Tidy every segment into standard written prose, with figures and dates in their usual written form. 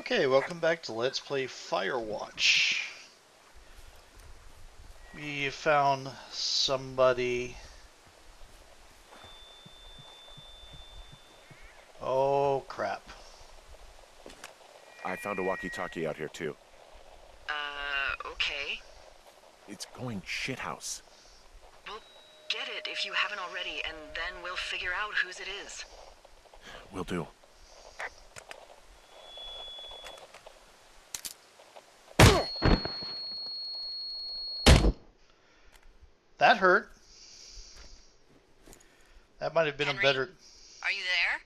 Okay, welcome back to Let's Play Firewatch. We found somebody. Oh, crap. I found a walkie-talkie out here, too. Okay. It's going shithouse. Well, get it if you haven't already, and then we'll figure out whose it is. Will do. That hurt. That might have been Henry, a better... Are you there?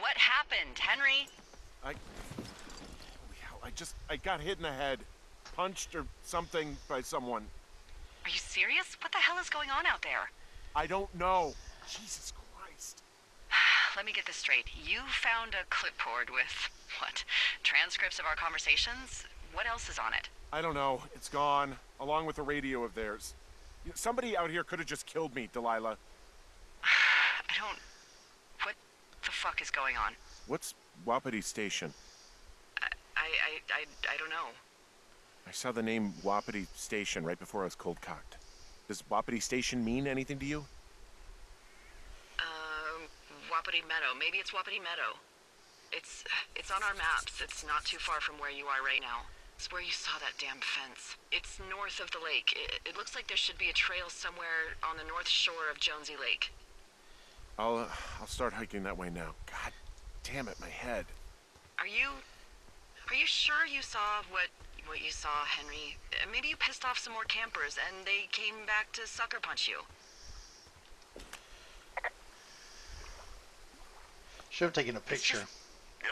What happened, Henry? I got hit in the head. Punched or something by someone. Are you serious? What the hell is going on out there? I don't know. Jesus Christ. Let me get this straight. You found a clipboard with, what, transcripts of our conversations? What else is on it? I don't know. It's gone, along with a radio of theirs. Somebody out here could have just killed me, Delilah. What the fuck is going on? What's Wapiti Station? I don't know. I saw the name Wapiti Station right before I was cold-cocked. Does Wapiti Station mean anything to you? Wapiti Meadow. Maybe it's Wapiti Meadow. It's on our maps. It's not too far from where you are right now. It's where you saw that damn fence. It's north of the lake. It looks like there should be a trail somewhere on the north shore of Jonesy Lake. I'll start hiking that way now. God damn it, my head. Are you sure you saw what you saw, Henry? Maybe you pissed off some more campers and they came back to sucker punch you. Should have taken a picture.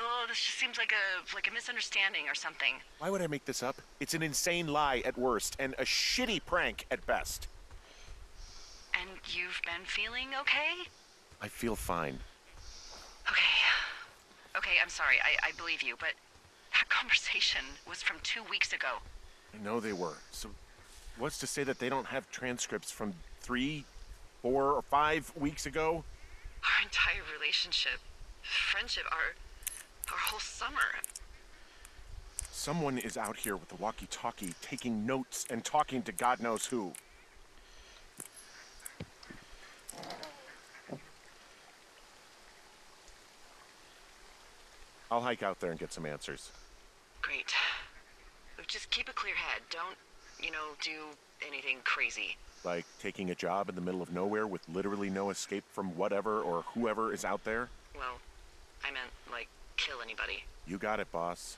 Oh, this just seems like a misunderstanding or something. Why would I make this up? It's an insane lie at worst, and a shitty prank at best. And you've been feeling okay? I feel fine. Okay, I'm sorry. I believe you, but that conversation was from 2 weeks ago. I know they were. So what's to say that they don't have transcripts from 3, 4, or 5 weeks ago? Our entire relationship, friendship, our whole summer. Someone is out here with the walkie-talkie taking notes and talking to God knows who. I'll hike out there and get some answers. Great. Just keep a clear head. Don't, do anything crazy. Like taking a job in the middle of nowhere with literally no escape from whatever or whoever is out there? Well, I meant, like, kill anybody. You got it, boss.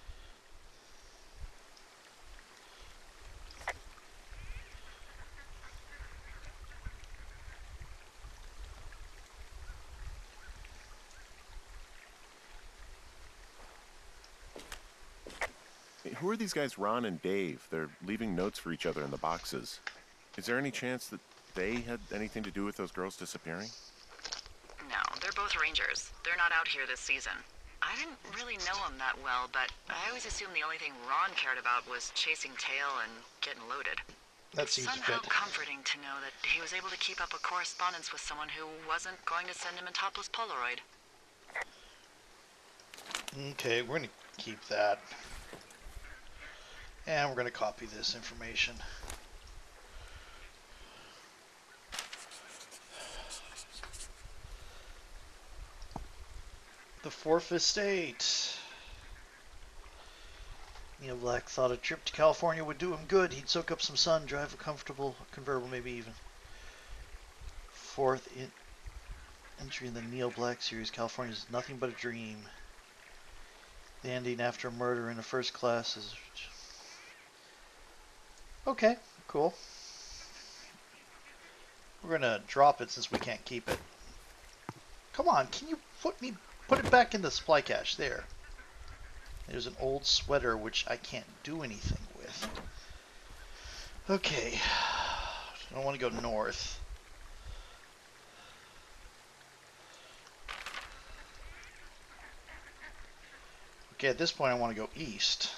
Hey, who are these guys, Ron and Dave? They're leaving notes for each other in the boxes. Is there any chance that they had anything to do with those girls disappearing? No, they're both rangers. They're not out here this season. I didn't really know him that well, but I always assumed the only thing Ron cared about was chasing tail and getting loaded. That seems somehow comforting to know that he was able to keep up a correspondence with someone who wasn't going to send him a topless Polaroid. Okay, we're going to keep that. And we're going to copy this information. The Fourth Estate. Neil Black thought a trip to California would do him good. He'd soak up some sun, drive a comfortable convertible, maybe even. Fourth entry in the Neil Black series, California is nothing but a dream. The ending after a murder in the first class is... Okay, cool. We're going to drop it since we can't keep it. Come on, can you put it back in the supply cache there. There's an old sweater which I can't do anything with. Okay. I don't want to go north. Okay, at this point I want to go east.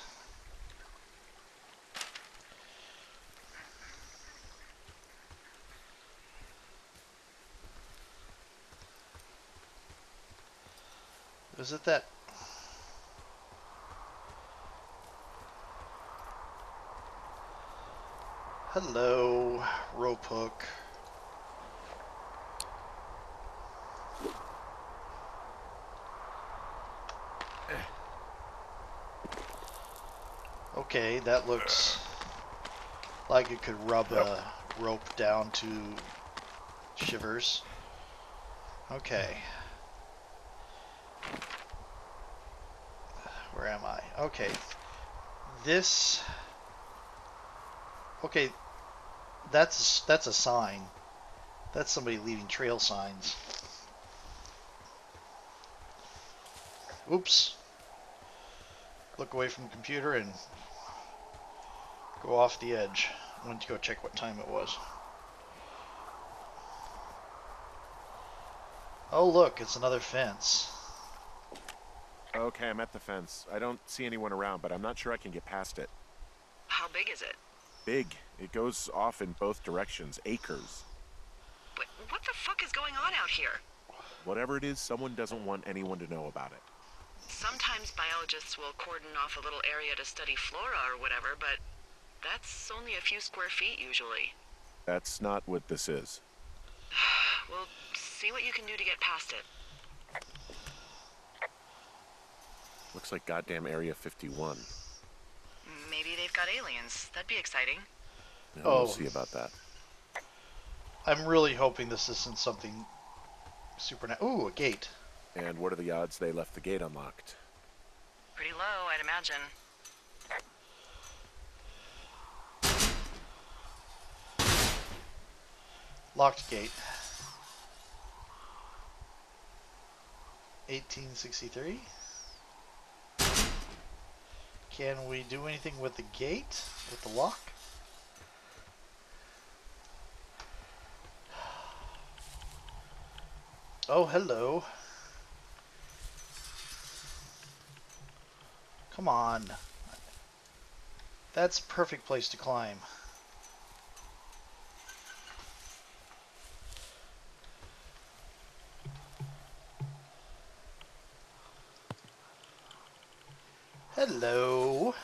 Is it that? Hello, rope hook. Okay, that looks like it could rub a rope down to shivers. Okay. Where am I? Okay. This... Okay. That's a sign. That's somebody leaving trail signs. Oops. Look away from the computer and go off the edge. I went to go check what time it was. Oh look, it's another fence. Okay, I'm at the fence. I don't see anyone around, but I'm not sure I can get past it. How big is it? Big. It goes off in both directions. Acres. But what the fuck is going on out here? Whatever it is, someone doesn't want anyone to know about it. Sometimes biologists will cordon off a little area to study flora or whatever, but that's only a few square feet usually. That's not what this is. Well, see what you can do to get past it. Looks like goddamn Area 51. Maybe they've got aliens. That'd be exciting. No, oh. We'll see about that. I'm really hoping this isn't something supernatural. Ooh, a gate. And what are the odds they left the gate unlocked? Pretty low, I'd imagine. Locked gate. 1863. Can we do anything with the gate? With the lock? Oh, hello. Come on. That's a perfect place to climb. Hello.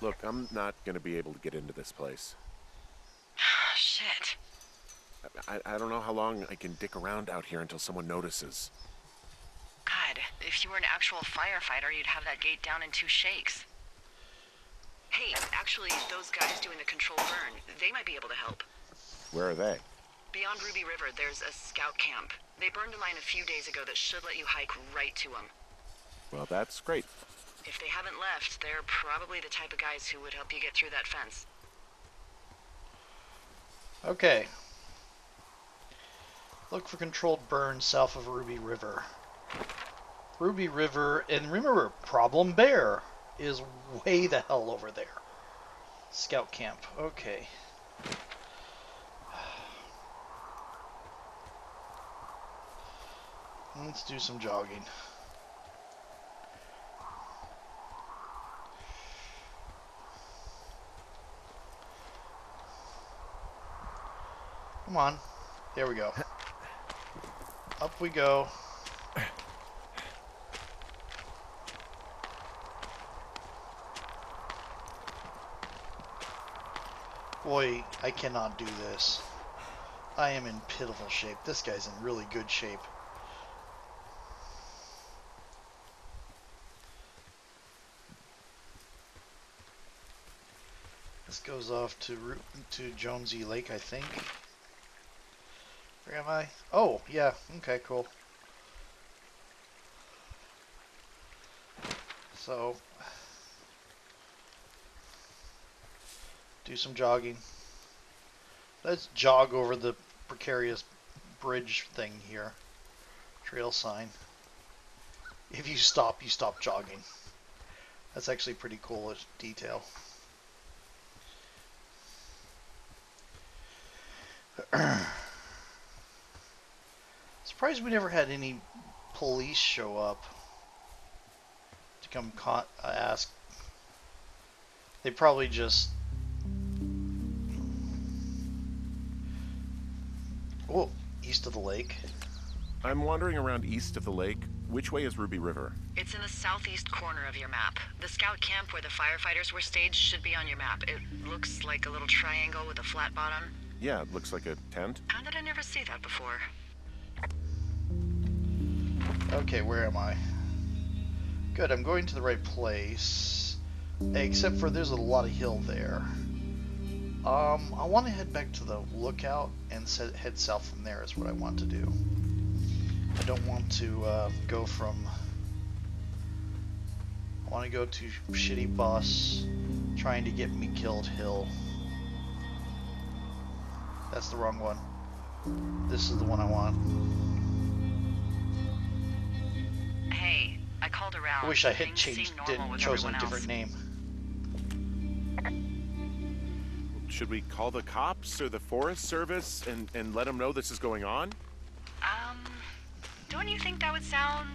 Look, I'm not going to be able to get into this place. Shit. I don't know how long I can dick around out here until someone notices. God, if you were an actual firefighter, you'd have that gate down in 2 shakes. Hey, actually, those guys doing the control burn, they might be able to help. Where are they? Beyond Ruby River, there's a scout camp. They burned a line a few days ago that should let you hike right to them. Well, that's great. If they haven't left, they're probably the type of guys who would help you get through that fence. Okay. Look for controlled burn south of Ruby River. Ruby River, and remember, Problem Bear is way the hell over there. Scout camp. Okay. Let's do some jogging. Come on. There we go. Up we go. Boy, I cannot do this. I am in pitiful shape. This guy's in really good shape. This goes off to Jonesy Lake, I think. Where am I? Oh, yeah. Okay, cool. So... do some jogging. Let's jog over the precarious bridge thing here. Trail sign. If you stop, you stop jogging. That's actually pretty cool detail. Surprised we never had any police show up to come ask. They probably just east of the lake? I'm wandering around east of the lake. Which way is Ruby River? It's in the southeast corner of your map. The scout camp where the firefighters were staged should be on your map. It looks like a little triangle with a flat bottom. Yeah, it looks like a tent. How did I never see that before? Okay, where am I? Good, I'm going to the right place. Except for there's a lot of hill there. I want to head back to the lookout and head south from there is what I want to do. I don't want to go from... I want to go to shitty boss trying to get me killed hill. That's the wrong one. This is the one I want. Hey, I called around. I wish I had changed, didn't chosen a different name. Should we call the cops or the Forest Service and let them know this is going on? Don't you think that would sound,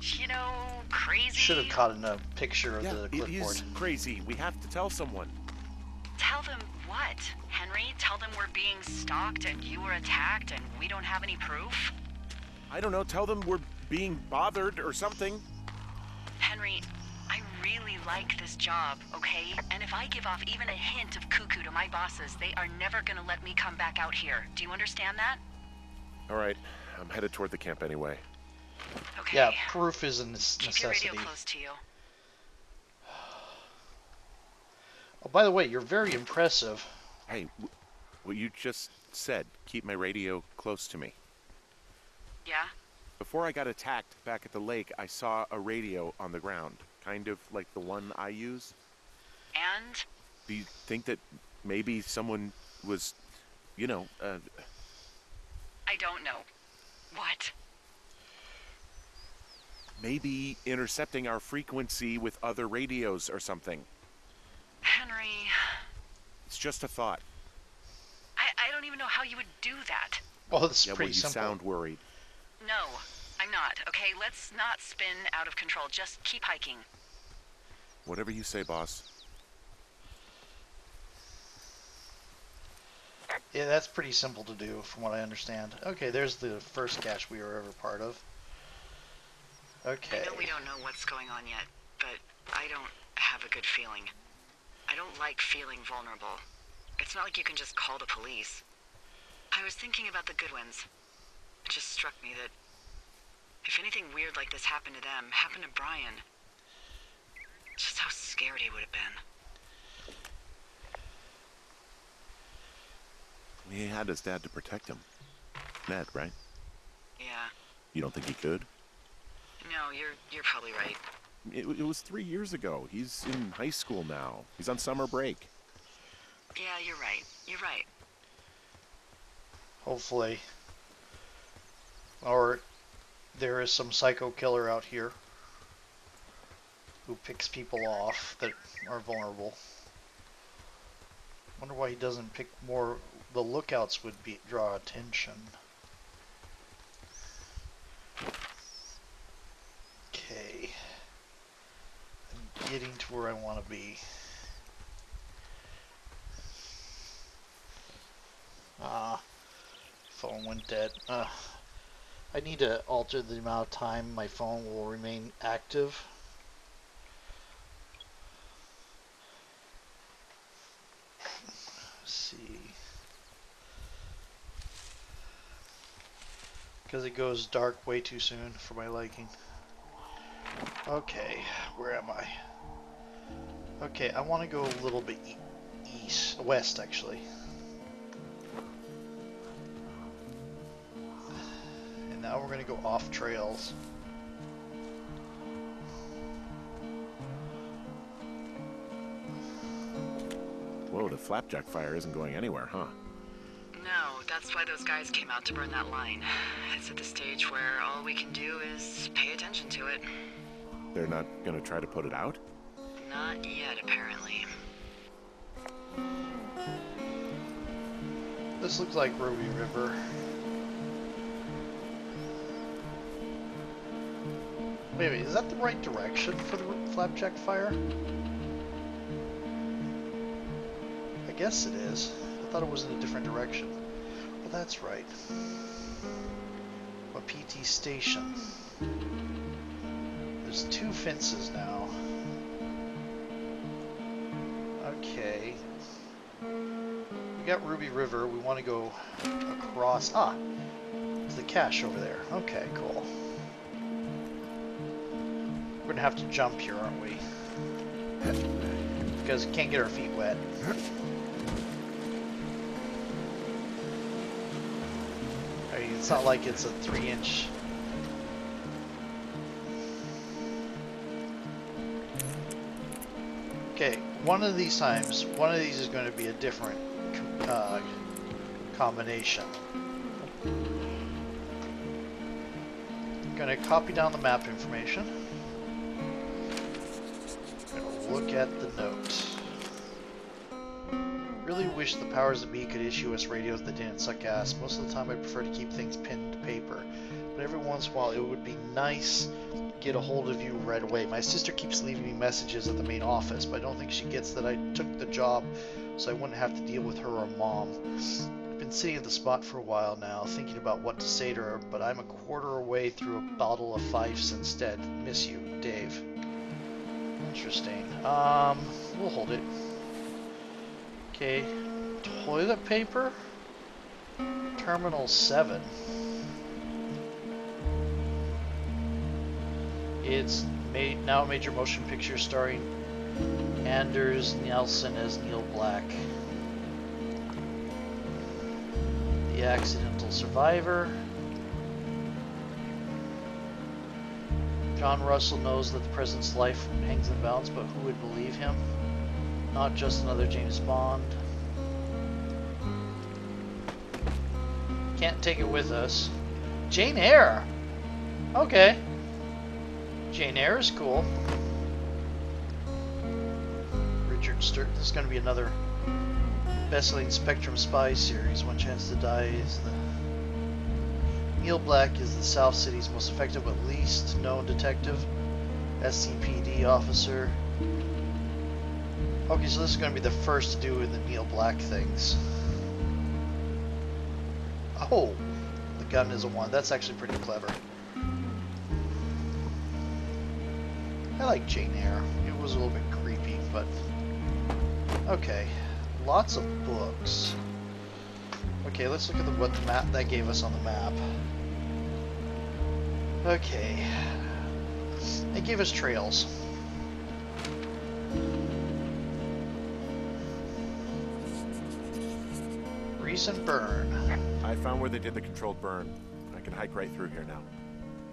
you know, crazy? Should have caught in a picture of the clipboard. It is crazy. We have to tell someone. Tell them what, Henry? Tell them we're being stalked and you were attacked and we don't have any proof? I don't know. Tell them we're being bothered or something. Henry, I really like this job, okay? And if I give off even a hint of cuckoo to my bosses, they are never going to let me come back out here. Do you understand that? All right. I'm headed toward the camp anyway. Okay. Yeah, proof is a necessity. Keep your radio close to you. Oh, by the way, you're very impressive. Hey, what you just said, keep my radio close to me. Yeah? Before I got attacked back at the lake, I saw a radio on the ground, kind of like the one I use. And? Do you think that maybe someone was, you know... I don't know. What? Maybe intercepting our frequency with other radios or something. Henry... It's just a thought. I don't even know how you would do that. Well, this is pretty simple. You sound worried. No, I'm not. Okay, let's not spin out of control. Just keep hiking. Whatever you say, boss. Yeah, that's pretty simple to do, from what I understand. Okay, there's the first cache we were ever part of. Okay. I know we don't know what's going on yet, but I don't have a good feeling. I don't like feeling vulnerable. It's not like you can just call the police. I was thinking about the Goodwins. It just struck me that if anything weird like this happened to them, happened to Brian, just how scared he would have been. He had his dad to protect him. Ned, right? Yeah. You don't think he could? No, you're probably right. It was 3 years ago. He's in high school now. He's on summer break. Yeah, you're right. You're right. Hopefully. Or there is some psycho killer out here who picks people off that are vulnerable. Wonder why he doesn't pick more... The lookouts would be draw attention. Okay. I'm getting to where I want to be. Ah. Phone went dead. I need to alter the amount of time my phone will remain active. Let's see. Because it goes dark way too soon for my liking. Okay, where am I? Okay, I want to go a little bit west actually. And now we're going to go off trails. Whoa, the Flapjack Fire isn't going anywhere, huh? No, that's why those guys came out to burn that line. It's at the stage where all we can do is pay attention to it. They're not gonna try to put it out? Not yet, apparently. This looks like Ruby River. Wait a minute, is that the right direction for the Flapjack Fire? I guess it is. I thought it was in a different direction. Well, that's right. Wapiti Station. There's two fences now. Okay. We got Ruby River. We want to go across. Ah! To the cache over there. Okay, cool. We're going to have to jump here, aren't we? Because we can't get our feet wet. I mean, it's not like it's a 3-inch... Okay, one of these times, one of these is going to be a different combination. I'm going to copy down the map information. I'm going to look at the note. Really wish the powers that be could issue us radios that didn't suck ass. Most of the time I prefer to keep things pinned to paper, but every once in a while it would be nice to get a hold of you right away. My sister keeps leaving me messages at the main office, but I don't think she gets that I took the job, so I wouldn't have to deal with her or Mom. I've been sitting at the spot for a while now, thinking about what to say to her, but I'm a quarter away through a bottle of fifes instead. Miss you, Dave. Interesting. We'll hold it. Okay, toilet paper, Terminal 7. It's made now a major motion picture starring Anders Nelson as Neil Black, the accidental survivor. John Russell knows that the president's life hangs in the balance, but who would believe him? Not just another James Bond. Can't take it with us. Jane Eyre! Okay. Jane Eyre is cool. Richard Sturt. This is going to be another best-selling Spectrum Spy series. One Chance to Die is the... Neil Black is the South City's most effective but least known detective. SCPD officer. Okay, so this is going to be the first to do with the Neil Black things. Oh, the gun is a wand. That's actually pretty clever. I like Jane Eyre. It was a little bit creepy, but... Okay, lots of books. Okay, let's look at what the map that gave us on the map. Okay. It gave us trails. Recent burn. I found where they did the controlled burn. I can hike right through here now.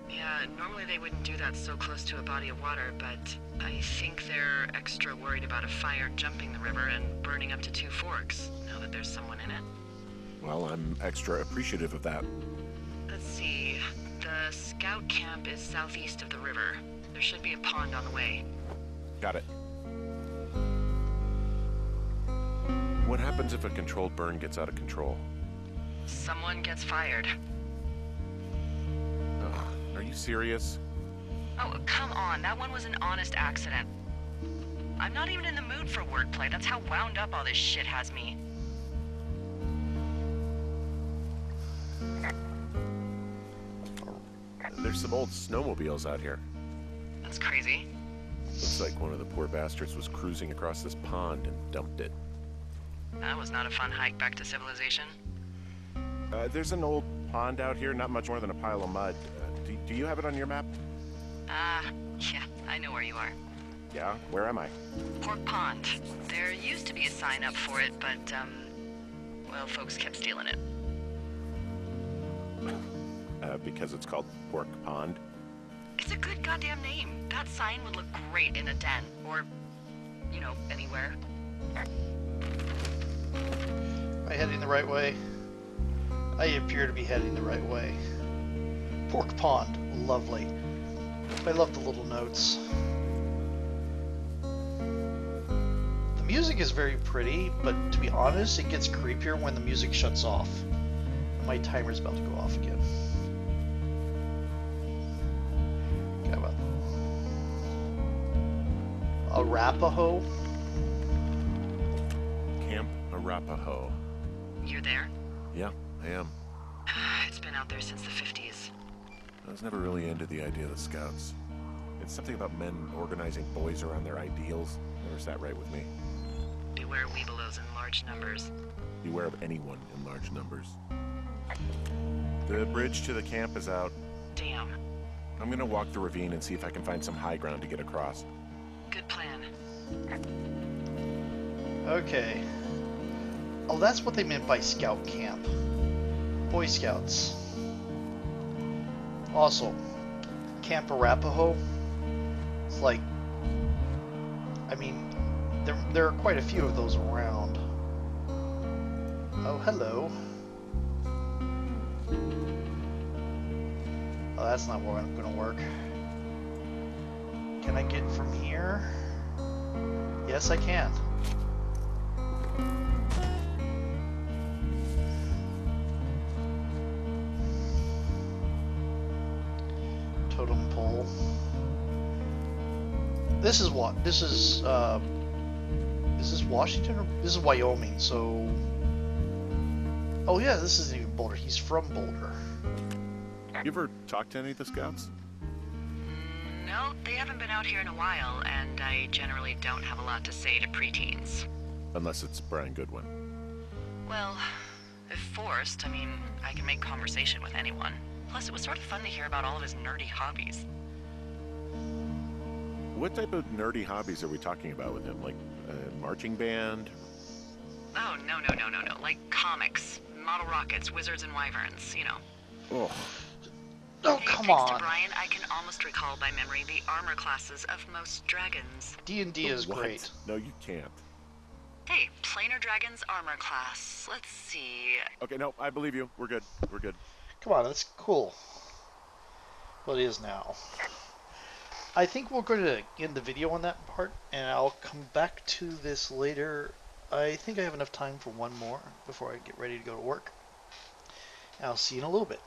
Yeah, normally they wouldn't do that so close to a body of water, but I think they're extra worried about a fire jumping the river and burning up to two forks, now that there's someone in it. Well, I'm extra appreciative of that. Let's see. The scout camp is southeast of the river. There should be a pond on the way. Got it. What happens if a controlled burn gets out of control? Someone gets fired. Ugh, are you serious? Oh, come on. That one was an honest accident. I'm not even in the mood for wordplay. That's how wound up all this shit has me. There's some old snowmobiles out here. That's crazy. Looks like one of the poor bastards was cruising across this pond and dumped it. That was not a fun hike back to civilization. There's an old pond out here, not much more than a pile of mud. Do you have it on your map? Yeah, I know where you are. Yeah, where am I? Pork Pond. There used to be a sign up for it, but, well, folks kept stealing it. Because it's called Pork Pond? It's a good goddamn name. That sign would look great in a den, or, you know, anywhere. Am I heading the right way? I appear to be heading the right way. Pork Pond. Lovely. I love the little notes. The music is very pretty, but to be honest, it gets creepier when the music shuts off. My timer's about to go off again. Got about Arapaho? Camp Arapaho. You're there? Yeah, I am. It's been out there since the 50s. I was never really into the idea of the Scouts. It's something about men organizing boys around their ideals. Never sat right with me. Beware Weebelows in large numbers. Beware of anyone in large numbers. The bridge to the camp is out. Damn. I'm gonna walk the ravine and see if I can find some high ground to get across. Good plan. Okay. Oh, that's what they meant by Scout Camp. Boy Scouts. Also, Camp Arapaho, it's like, I mean, there are quite a few of those around. Oh, hello. Oh, that's not gonna work. Can I get from here? Yes, I can. Totem pole. This is what? Is this Washington or this is Wyoming? So, oh yeah, this isn't even Boulder. He's from Boulder. You ever talked to any of the Scouts? No, they haven't been out here in a while, and I generally don't have a lot to say to preteens. Unless it's Brian Goodwin. Well, if forced, I mean, I can make conversation with anyone. Plus, it was sort of fun to hear about all of his nerdy hobbies. What type of nerdy hobbies are we talking about with him? Like a marching band? Oh, no. Like comics, model rockets, wizards and wyverns, you know. Oh. Oh, come on. Thanks to Brian, I can almost recall by memory the armor classes of most dragons. D&D is great. No, you can't. Hey, planar dragons armor class. Let's see. Okay, no, I believe you. We're good. We're good. Come on, that's cool. Well, it is now. I think we're going to end the video on that part, and I'll come back to this later. I think I have enough time for one more before I get ready to go to work. I'll see you in a little bit.